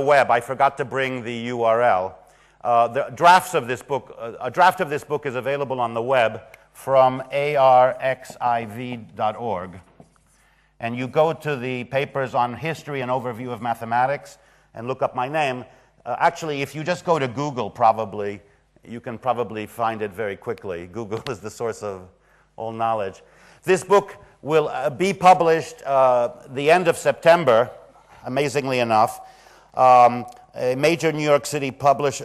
web. I forgot to bring the URL. A draft of this book is available on the web from arxiv.org. And you go to the papers on history and overview of mathematics and look up my name. Actually, if you just go to Google, probably, you can probably find it very quickly. Google is the source of all knowledge. This book will be published the end of September, amazingly enough. A major New York publisher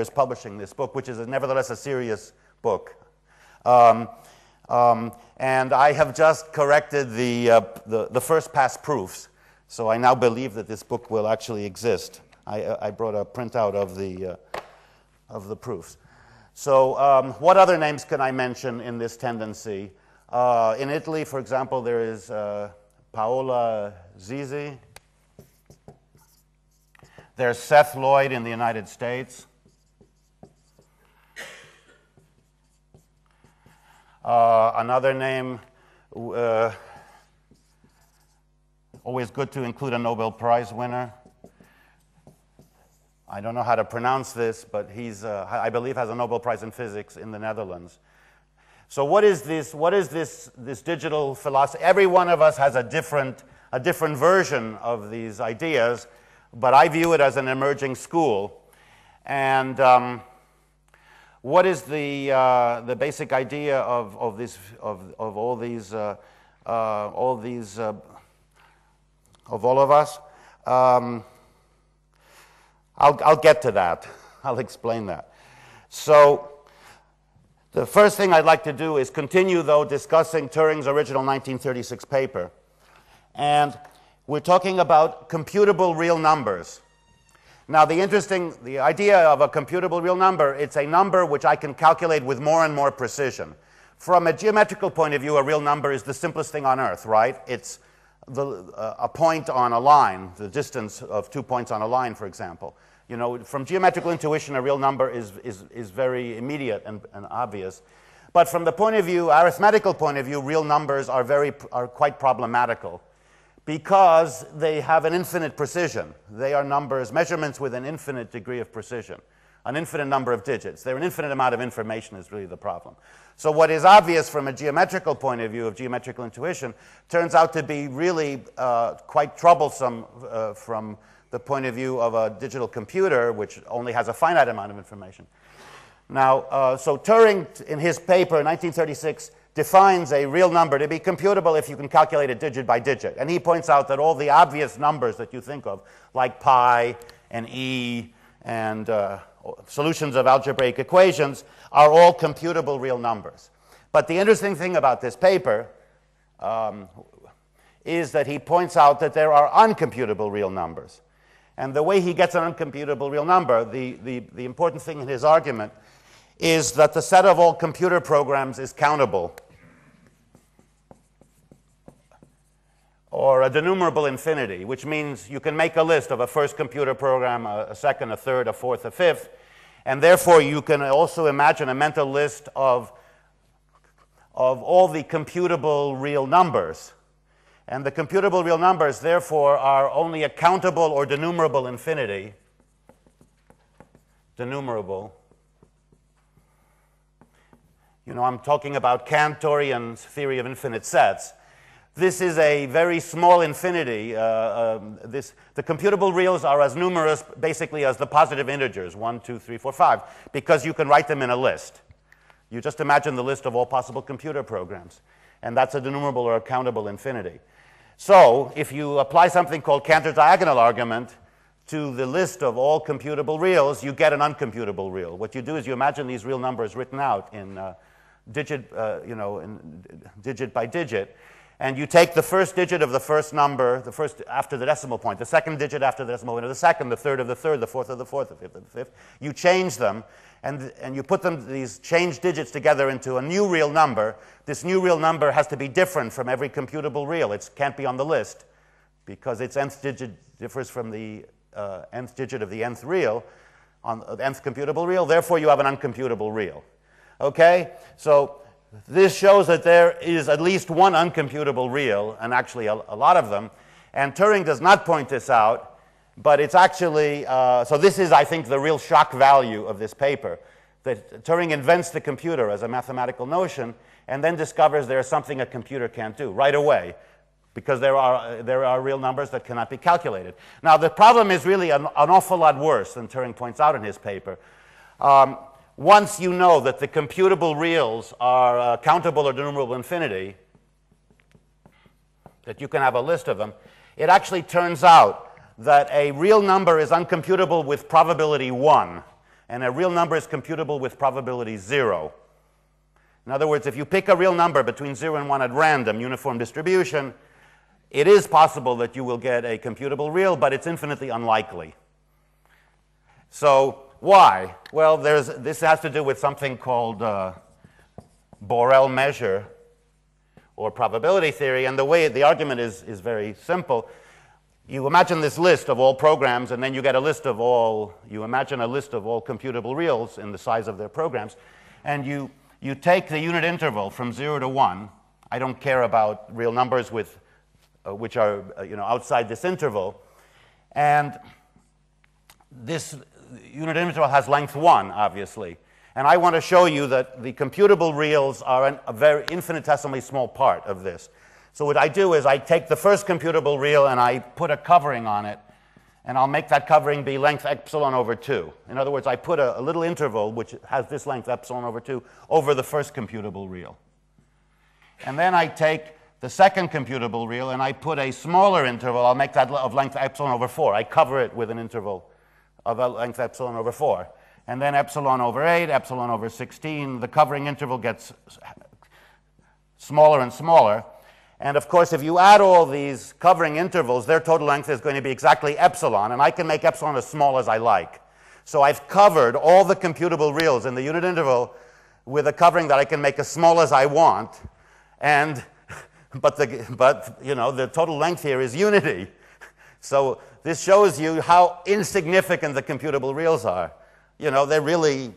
is publishing this book, which is nevertheless a serious book. And I have just corrected the first pass proofs, so I now believe that this book will actually exist. I brought a printout of the proofs. So what other names can I mention in this tendency? In Italy, for example, there is Paola Zizi. There's Seth Lloyd in the United States. Another name, always good to include a Nobel Prize winner. I don't know how to pronounce this, but he's, I believe, has a Nobel Prize in physics in the Netherlands. So what is this? What is this digital philosophy? Every one of us has a different version of these ideas, but I view it as an emerging school. And what is the basic idea of all of us? I'll get to that. I'll explain that. So the first thing I'd like to do is continue, though, discussing Turing's original 1936 paper. And we're talking about computable real numbers. Now, the idea of a computable real number, it's a number which I can calculate with more and more precision. From a geometrical point of view, a real number is the simplest thing on Earth, right? It's a point on a line, the distance of 2 points on a line, for example. You know, from geometrical intuition, a real number is very immediate and obvious. But from the point of view, arithmetical point of view, real numbers are quite problematical, because they have an infinite precision. They are numbers, measurements with an infinite degree of precision, an infinite number of digits. They're an infinite amount of information is really the problem. So what is obvious from a geometrical point of view of geometrical intuition turns out to be really quite troublesome from the point of view of a digital computer, which only has a finite amount of information. Now, so Turing, in his paper in 1936, defines a real number to be computable if you can calculate it digit by digit. And he points out that all the obvious numbers that you think of, like pi and e and solutions of algebraic equations, are all computable real numbers. But the interesting thing about this paper is that he points out that there are uncomputable real numbers. And the way he gets an uncomputable real number, the important thing in his argument, is that the set of all computer programs is countable, or a denumerable infinity, which means you can make a list of a first computer program, a second, a third, a fourth, a fifth, and therefore you can also imagine a mental list of all the computable real numbers. And the computable real numbers, therefore, are only a countable or denumerable infinity, denumerable. You know, I'm talking about Cantorian's theory of infinite sets. This is a very small infinity. The computable reals are as numerous, basically, as the positive integers, 1, 2, 3, 4, 5, because you can write them in a list. You just imagine the list of all possible computer programs, and that's a denumerable or a countable infinity. So if you apply something called Cantor's diagonal argument to the list of all computable reals, you get an uncomputable real. What you do is you imagine these real numbers written out in digit by digit, and you take the first digit of the first number, the first after the decimal point, the second digit after the decimal point of the second, the third of the third, the fourth of the fourth, the fifth of the fifth. You change them, and you put them, these changed digits, together into a new real number. This new real number has to be different from every computable real. It can't be on the list, because its nth digit differs from the nth digit of the nth real, on the nth computable real. Therefore, you have an uncomputable real. Okay, so this shows that there is at least one uncomputable real, and actually a lot of them. And Turing does not point this out But it's actually, so this is, I think, the real shock value of this paper, that Turing invents the computer as a mathematical notion and then discovers there is something a computer can't do right away, because there are real numbers that cannot be calculated. Now, the problem is really an awful lot worse than Turing points out in his paper. Once you know that the computable reals are countable or denumerable infinity, that you can have a list of them, it actually turns out that a real number is uncomputable with probability 1, and a real number is computable with probability 0. In other words, if you pick a real number between 0 and 1 at random, uniform distribution, it is possible that you will get a computable real, but it's infinitely unlikely. So why? Well, this has to do with something called Borel measure or probability theory, and the way the argument is very simple. You imagine this list of all programs, and then you get a list of all, you imagine a list of all computable reals in the size of their programs, and you take the unit interval from 0 to 1. I don't care about real numbers with, which are outside this interval. And this unit interval has length 1, obviously. And I want to show you that the computable reals are a very infinitesimally small part of this. So what I do is I take the first computable real and I put a covering on it, and I'll make that covering be length epsilon over 2. In other words, I put a little interval which has this length epsilon over 2 over the first computable real. And then I take the second computable real and I put a smaller interval. I'll make that of length epsilon over 4. I cover it with an interval of length epsilon over 4. And then epsilon over 8, epsilon over 16. The covering interval gets smaller and smaller. And of course, if you add all these covering intervals, their total length is going to be exactly epsilon, and I can make epsilon as small as I like. So I've covered all the computable reals in the unit interval with a covering that I can make as small as I want, and but the total length here is unity. So this shows you how insignificant the computable reals are. You know, they really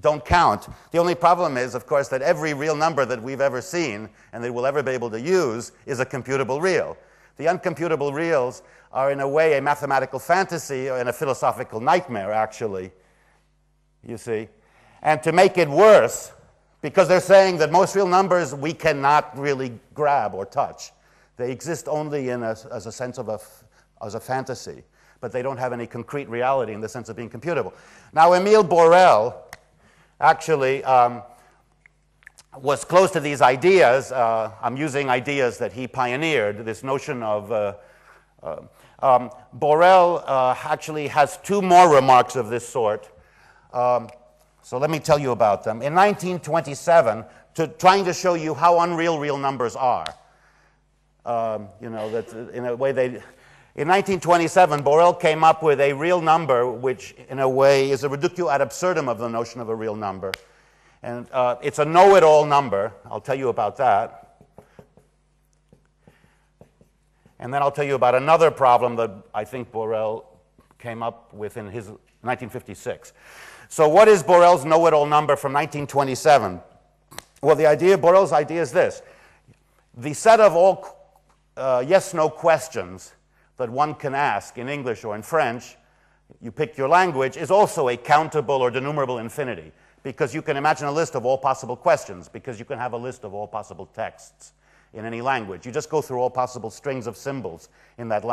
don't count. The only problem is, of course, that every real number that we've ever seen and that we'll ever be able to use is a computable real. The uncomputable reals are, in a way, a mathematical fantasy and a philosophical nightmare, actually, you see. And to make it worse, because they're saying that most real numbers we cannot really grab or touch. They exist only in as a sense of as a fantasy, but they don't have any concrete reality in the sense of being computable. Now, Emile Borel actually was close to these ideas. I'm using ideas that he pioneered, this notion of Borel actually has two more remarks of this sort. So let me tell you about them. In 1927, trying to show you how unreal real numbers are, that in a way they... In 1927, Borel came up with a real number, which in a way is a reductio ad absurdum of the notion of a real number. And it's a know-it-all number. I'll tell you about that. And then I'll tell you about another problem that I think Borel came up with in his 1956. So what is Borel's know-it-all number from 1927? Well, the idea, Borel's idea is this. The set of all yes-no questions that one can ask in English or in French, you pick your language, is also a countable or denumerable infinity, because you can imagine a list of all possible questions, because you can have a list of all possible texts in any language. You just go through all possible strings of symbols in that language.